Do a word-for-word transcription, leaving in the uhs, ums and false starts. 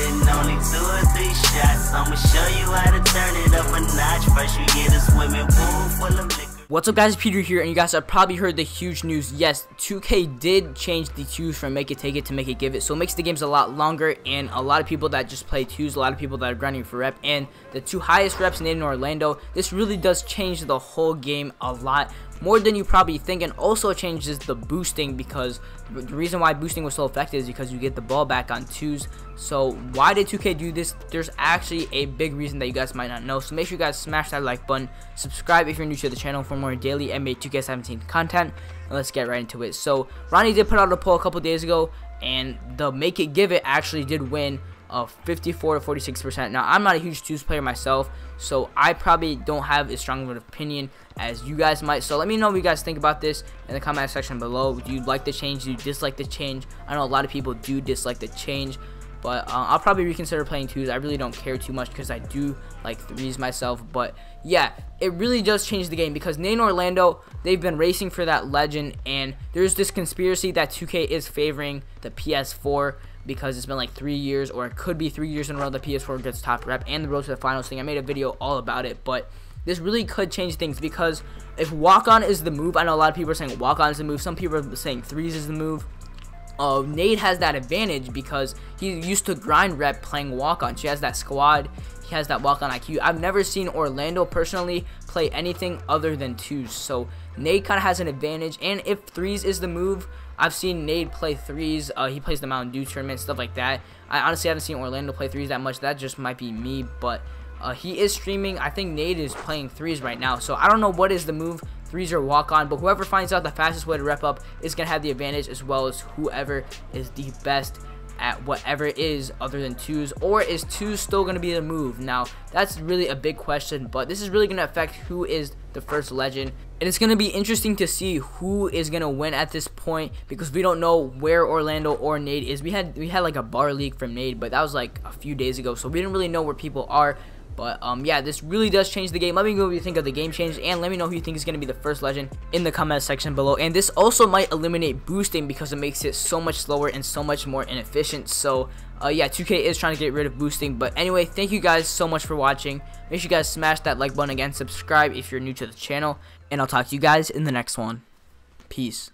and only two or three shots. I'ma show you how to turn it up a notch. First you get a swimming pool full of liquor. What's up guys, Peter here, and you guys have probably heard the huge news. Yes, two K did change the twos from make it take it to make it give it, so it makes the games a lot longer, and a lot of people that just play twos, a lot of people that are grinding for rep, and the two highest reps named in Orlando. This really does change the whole game a lot, more than you probably think, and also changes the boosting, because the reason why boosting was so effective is because you get the ball back on twos. So why did two K do this? There's actually a big reason that you guys might not know, so make sure you guys smash that like button, subscribe if you're new to the channel for more daily N B A two K seventeen content, and let's get right into it. So Ronnie did put out a poll a couple days ago, and the make it give it actually did win of fifty-four to forty-six percent. Now I'm not a huge twos player myself, so I probably don't have as strong of an opinion as you guys might, so let me know what you guys think about this in the comment section below. Do you like the change? Do you dislike the change? I know a lot of people do dislike the change, but uh, I'll probably reconsider playing twos. I really don't care too much because I do like threes myself. But yeah, it really does change the game, because Nate and Orlando, they've been racing for that legend, and there's this conspiracy that two K is favoring the P S four because it's been like three years, or it could be three years in a row the P S four gets top rep and the road to the finals thing. I made a video all about it, but this really could change things, because if walk-on is the move, I know a lot of people are saying walk-on is the move, some people are saying threes is the move. Uh, Nate has that advantage because he used to grind rep playing walk-on. She has that squad, he has that walk-on I Q. I've never seen Orlando personally play anything other than twos, so Nate kind of has an advantage. And if threes is the move, I've seen Nate play threes. Uh, he plays the Mountain Dew tournament, stuff like that. I honestly haven't seen Orlando play threes that much. That just might be me, but uh, he is streaming. I think Nate is playing threes right now, so I don't know what is the move, threes or walk on, but whoever finds out the fastest way to rep up is going to have the advantage, as well as whoever is the best at whatever it is other than twos. Or is twos still going to be the move? Now that's really a big question, but this is really going to affect who is the first legend, and it's going to be interesting to see who is going to win at this point, because we don't know where Orlando or Nate is. We had we had like a bar league from Nate, but that was like a few days ago, so we didn't really know where people are. But, um, yeah, this really does change the game. Let me know what you think of the game change, and let me know who you think is going to be the first legend in the comment section below. And this also might eliminate boosting, because it makes it so much slower and so much more inefficient. So, uh, yeah, two K is trying to get rid of boosting. But anyway, thank you guys so much for watching. Make sure you guys smash that like button again. Subscribe if you're new to the channel. And I'll talk to you guys in the next one. Peace.